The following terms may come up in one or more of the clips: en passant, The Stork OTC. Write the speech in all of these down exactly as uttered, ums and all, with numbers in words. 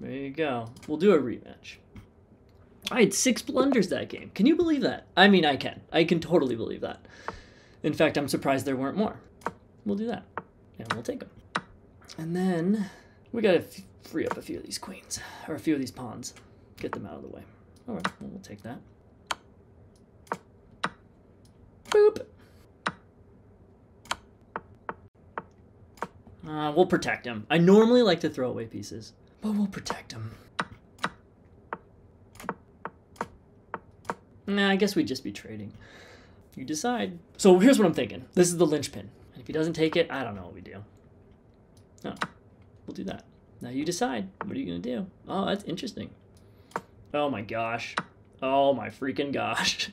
There you go. We'll do a rematch. I had six blunders that game. Can you believe that? I mean, I can. I can totally believe that. In fact, I'm surprised there weren't more. We'll do that. And we'll take them. And then we got to free up a few of these queens. Or a few of these pawns. Get them out of the way. All right. Well, we'll take that. Boop. Uh, we'll protect him. I normally like to throw away pieces, but we'll protect him. Nah, I guess we'd just be trading. You decide. So here's what I'm thinking. This is the linchpin. And if he doesn't take it, I don't know what we do. Oh, we'll do that. Now you decide. What are you going to do? Oh, that's interesting. Oh my gosh. Oh my freaking gosh.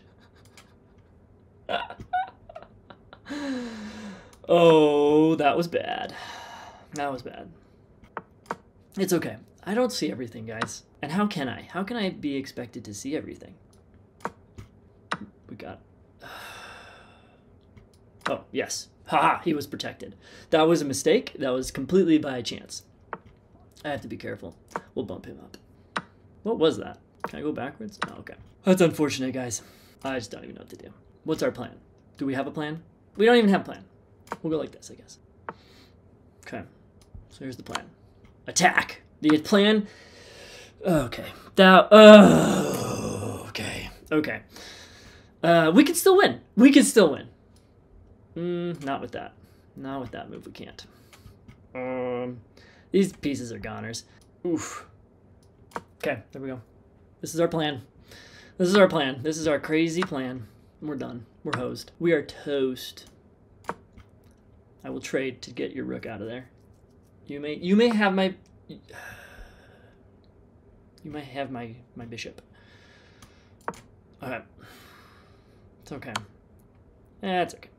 Oh, that was bad. That was bad. It's okay. I don't see everything, guys. And how can I? How can I be expected to see everything? We got it. Oh, yes. Haha, he was protected. That was a mistake. That was completely by chance. I have to be careful. We'll bump him up. What was that? Can I go backwards? Oh, okay. That's unfortunate, guys. I just don't even know what to do. What's our plan? Do we have a plan? We don't even have a plan. We'll go like this, I guess. Okay. So here's the plan. Attack! The plan... Okay. That... Oh, okay. Okay. Uh, we can still win. We can still win. Mm, not with that. Not with that move, we can't. Um, these pieces are goners. Oof. Okay, there we go. This is our plan. This is our plan. This is our crazy plan. We're done. We're hosed. We are toast. I will trade to get your rook out of there. You may you may have my you might have my my bishop. Okay, it's okay. That's okay.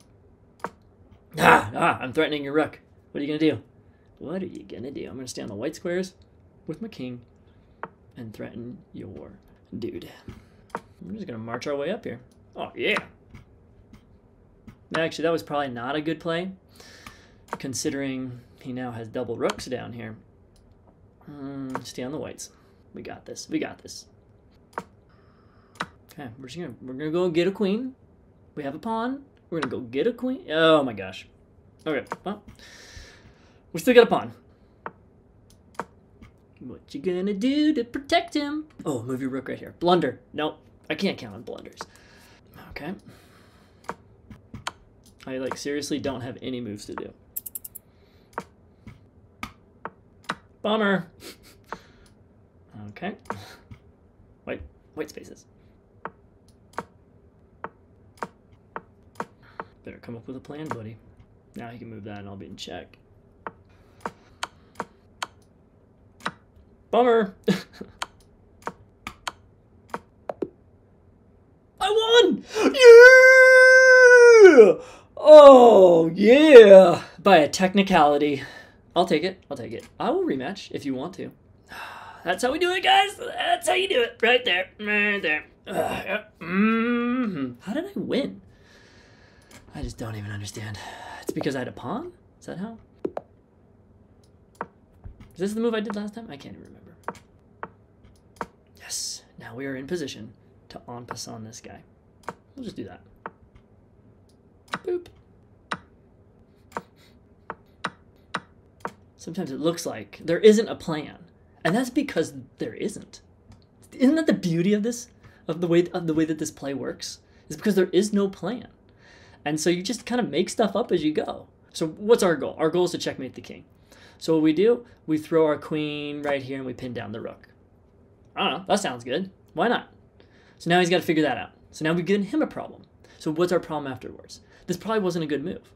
Ah, ah! I'm threatening your rook. What are you gonna do? What are you gonna do? I'm gonna stay on the white squares with my king and threaten your dude. We're just gonna march our way up here. Oh yeah. Actually, that was probably not a good play, considering he now has double rooks down here. Mm, stay on the whites. We got this. We got this. Okay, we're just gonna we're gonna go get a queen. We have a pawn. We're gonna go get a queen. Oh my gosh. Okay. Well, we still got a pawn. What you gonna do to protect him? Oh, move your rook right here. Blunder. Nope. I can't count on blunders. Okay. I, like, seriously don't have any moves to do. Bummer. Okay. White, white spaces. Better come up with a plan, buddy. Now he can move that and I'll be in check. Bummer. I won! Yeah! Oh, yeah. By a technicality. I'll take it. I'll take it. I will rematch if you want to. That's how we do it, guys. That's how you do it. Right there. Right there. Mm-hmm. How did I win? I just don't even understand. It's because I had a pawn? Is that how? Is this the move I did last time? I can't even remember. Yes. Now we are in position to en passant this guy. We'll just do that. Boop. Sometimes it looks like there isn't a plan, and that's because there isn't. Isn't that the beauty of this, of the way of the way that this play works? It's because there is no plan, and so you just kind of make stuff up as you go. So what's our goal? Our goal is to checkmate the king. So what we do, we throw our queen right here and we pin down the rook. I don't know. That sounds good. Why not? So now he's got to figure that out. So now we've given him a problem. So what's our problem afterwards? This probably wasn't a good move.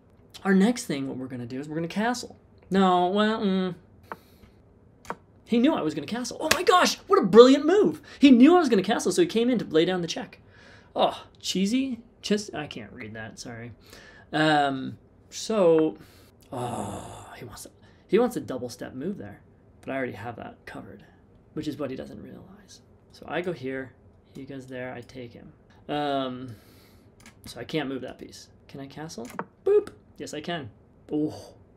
Our next thing, what we're going to do is we're going to castle. No, well, mm. He knew I was going to castle. Oh my gosh, what a brilliant move. He knew I was going to castle, so he came in to lay down the check. Oh, cheesy? Just, I can't read that, sorry. Um, so, oh, he wants, to, he wants a double-step move there, but I already have that covered, which is what he doesn't realize. So I go here, he goes there, I take him. Um... So I can't move that piece. Can I castle? Boop. Yes, I can. Oh,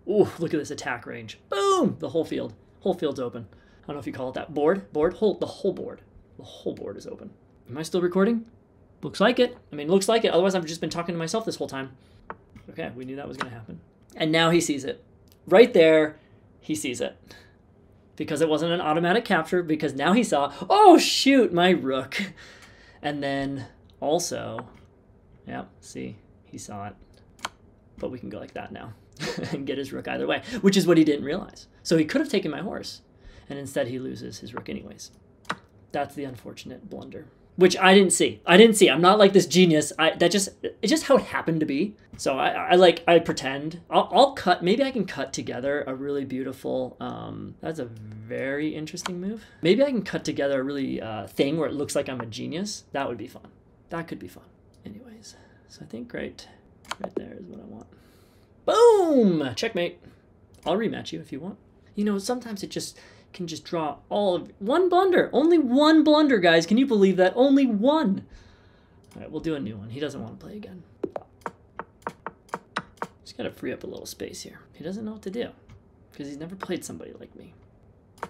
oh! Look at this attack range. Boom! The whole field. Whole field's open. I don't know if you call it that, board, board, whole, the whole board. The whole board is open. Am I still recording? Looks like it. I mean, looks like it. Otherwise, I've just been talking to myself this whole time. Okay, we knew that was going to happen. And now he sees it. Right there, he sees it. Because it wasn't an automatic capture, because now he saw, oh, shoot, my rook. And then also, yeah, see, he saw it. But we can go like that now and get his rook either way, which is what he didn't realize. So he could have taken my horse, and instead he loses his rook anyways. That's the unfortunate blunder, which I didn't see. I didn't see. I'm not like this genius. I, that just, it's just how it happened to be. So I, I like, I pretend. I'll, I'll cut, maybe I can cut together a really beautiful, um, that's a very interesting move. Maybe I can cut together a really uh, thing where it looks like I'm a genius. That would be fun. That could be fun. Anyways, so I think right, right there is what I want. Boom! Checkmate. I'll rematch you if you want. You know, sometimes it just... can just draw all of one blunder. Only one blunder, guys. Can you believe that? Only one. All right, we'll do a new one. He doesn't want to play again. Just got to free up a little space here. He doesn't know what to do because he's never played somebody like me. I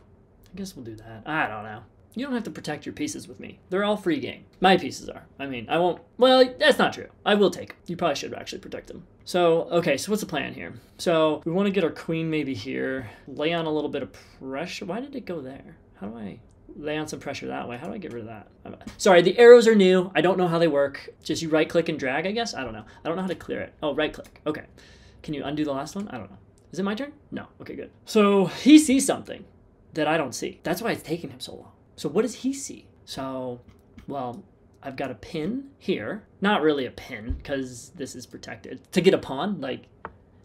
guess we'll do that. I don't know. You don't have to protect your pieces with me. They're all free game. My pieces are. I mean, I won't. Well, that's not true. I will take them. You probably should actually protect them. So, okay, so what's the plan here? So we want to get our queen maybe here, lay on a little bit of pressure. Why did it go there? How do I lay on some pressure that way? How do I get rid of that? I'm, sorry, the arrows are new. I don't know how they work. Just you right click and drag, I guess? I don't know. I don't know how to clear it. Oh, right click. Okay. Can you undo the last one? I don't know. Is it my turn? No. Okay, good. So he sees something that I don't see. That's why it's taking him so long. So what does he see? So, well, I've got a pin here. Not really a pin, because this is protected. To get a pawn, like,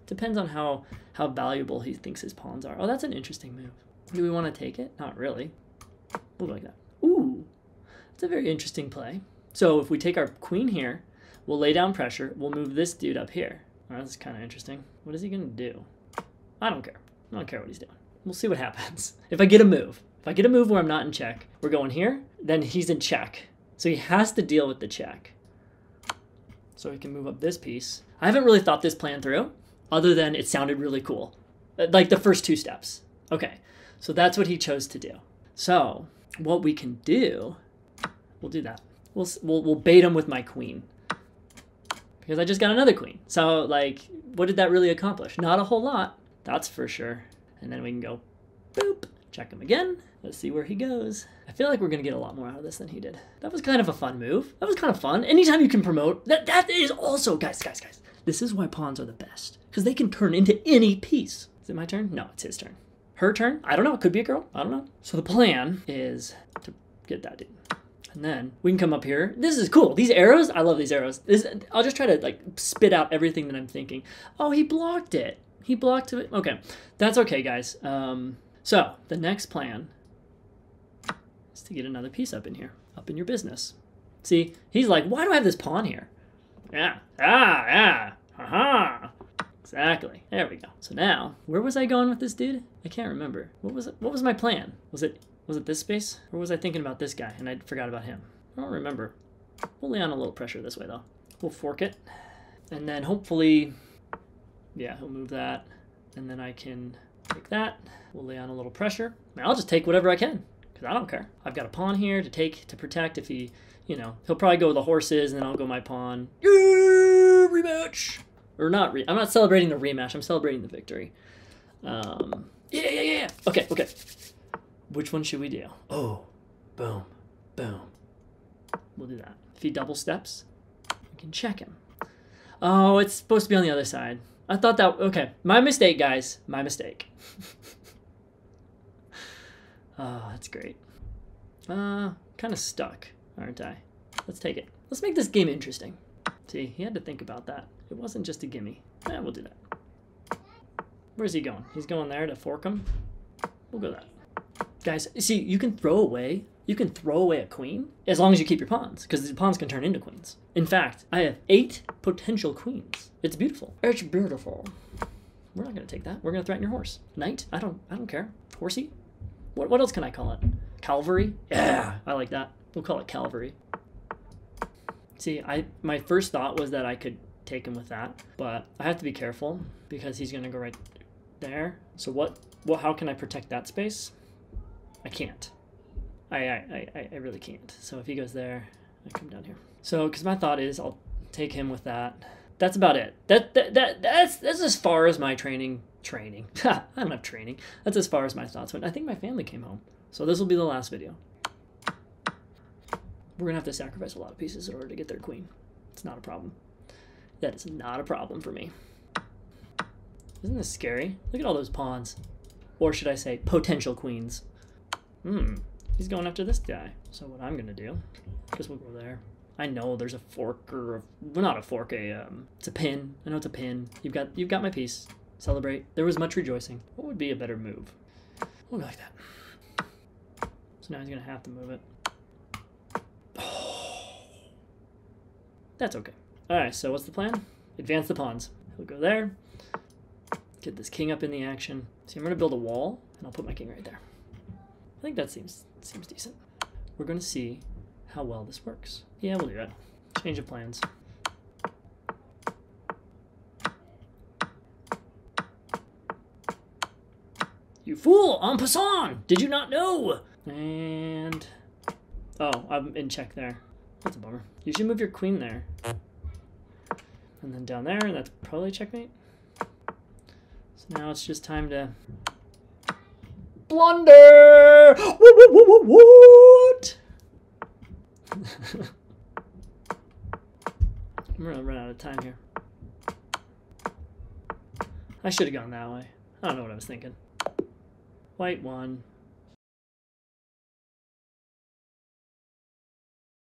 depends on how, how valuable he thinks his pawns are. Oh, that's an interesting move. Do we want to take it? Not really. We'll go like that. Ooh, that's a very interesting play. So if we take our queen here, we'll lay down pressure. We'll move this dude up here. Oh, that's kind of interesting. What is he going to do? I don't care. I don't care what he's doing. We'll see what happens. If I get a move. If I get a move where I'm not in check, we're going here, then he's in check. So he has to deal with the check. So he can move up this piece. I haven't really thought this plan through, other than it sounded really cool. Like the first two steps. Okay, so that's what he chose to do. So what we can do, we'll do that. We'll, we'll, we'll bait him with my queen. Because I just got another queen. So like, what did that really accomplish? Not a whole lot, that's for sure. And then we can go, boop. Check him again. Let's see where he goes. I feel like we're going to get a lot more out of this than he did. That was kind of a fun move. That was kind of fun. Anytime you can promote, that, that is also, guys, guys, guys. This is why pawns are the best, because they can turn into any piece. Is it my turn? No, it's his turn. Her turn? I don't know. It could be a girl. I don't know. So the plan is to get that dude. And then we can come up here. This is cool. These arrows, I love these arrows. This, I'll just try to like spit out everything that I'm thinking. Oh, he blocked it. He blocked it. Okay. That's okay, guys. Um... So the next plan is to get another piece up in here, up in your business. See, he's like, why do I have this pawn here? Yeah, ah, yeah, haha. Exactly, there we go. So now, where was I going with this dude? I can't remember. What was it? What was my plan? Was it, was it this space? Or was I thinking about this guy and I forgot about him? I don't remember. We'll lay on a little pressure this way though. We'll fork it and then hopefully, yeah, he'll move that and then I can take that. We'll lay on a little pressure. Now I'll just take whatever I can because I don't care. I've got a pawn here to take, to protect if he, you know, he'll probably go with the horses and then I'll go my pawn. Yeah, rematch! Or not, re I'm not celebrating the rematch. I'm celebrating the victory. Um, yeah, yeah, yeah. Okay, okay. Which one should we do? Oh, boom, boom. We'll do that. If he double steps, we can check him. Oh, it's supposed to be on the other side. I thought that, okay, my mistake, guys, my mistake. Oh, that's great. Uh, kind of stuck, aren't I? Let's take it. Let's make this game interesting. See, he had to think about that. It wasn't just a gimme. Eh, we'll do that. Where's he going? He's going there to fork him. We'll go that. Guys, see, you can throw away, you can throw away a queen as long as you keep your pawns, because the pawns can turn into queens. In fact, I have eight potential queens. It's beautiful. It's beautiful. We're not gonna take that. We're gonna threaten your horse. Knight? I don't I don't care. Horsey? What what else can I call it? Cavalry? Yeah, I like that. We'll call it cavalry. See, I my first thought was that I could take him with that, but I have to be careful because he's gonna go right there. So what what how can I protect that space? I can't. I, I, I, I really can't. So if he goes there, I come down here. So, because my thought is I'll take him with that. That's about it. That, that, that that's, that's as far as my training, training. I don't have training. That's as far as my thoughts went. I think my family came home. So this will be the last video. We're gonna have to sacrifice a lot of pieces in order to get their queen. It's not a problem. That is not a problem for me. Isn't this scary? Look at all those pawns. Or should I say potential queens. Hmm, he's going after this guy. So what I'm gonna do, because we'll go there. I know there's a fork or a, well, not a fork, a, um, it's a pin. I know it's a pin. You've got, you've got my piece. Celebrate. There was much rejoicing. What would be a better move? Oh, like that. So now he's gonna have to move it. That's okay. All right, so what's the plan? Advance the pawns. He'll go there, get this king up in the action. See, I'm gonna build a wall and I'll put my king right there. I think that seems seems decent. We're gonna see how well this works. Yeah, we'll do that. Change of plans. You fool, en passant! Did you not know? And, oh, I'm in check there. That's a bummer. You should move your queen there. And then down there, and that's probably checkmate. So now it's just time to blunder! What? I'm gonna run out of time here. I should have gone that way. I don't know what I was thinking. White one.